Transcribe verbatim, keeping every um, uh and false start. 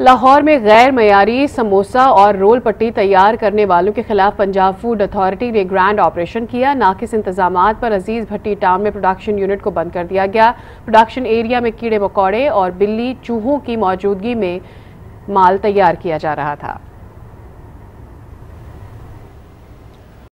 लाहौर में गैर मयारी समोसा और रोल पट्टी तैयार करने वालों के खिलाफ पंजाब फूड अथॉरिटी ने ग्रैंड ऑपरेशन किया। नाकिस इंतजामात पर अजीज भट्टी टाउन में प्रोडक्शन यूनिट को बंद कर दिया गया। प्रोडक्शन एरिया में कीड़े मकोड़े और बिल्ली चूहों की मौजूदगी में माल तैयार किया जा रहा था।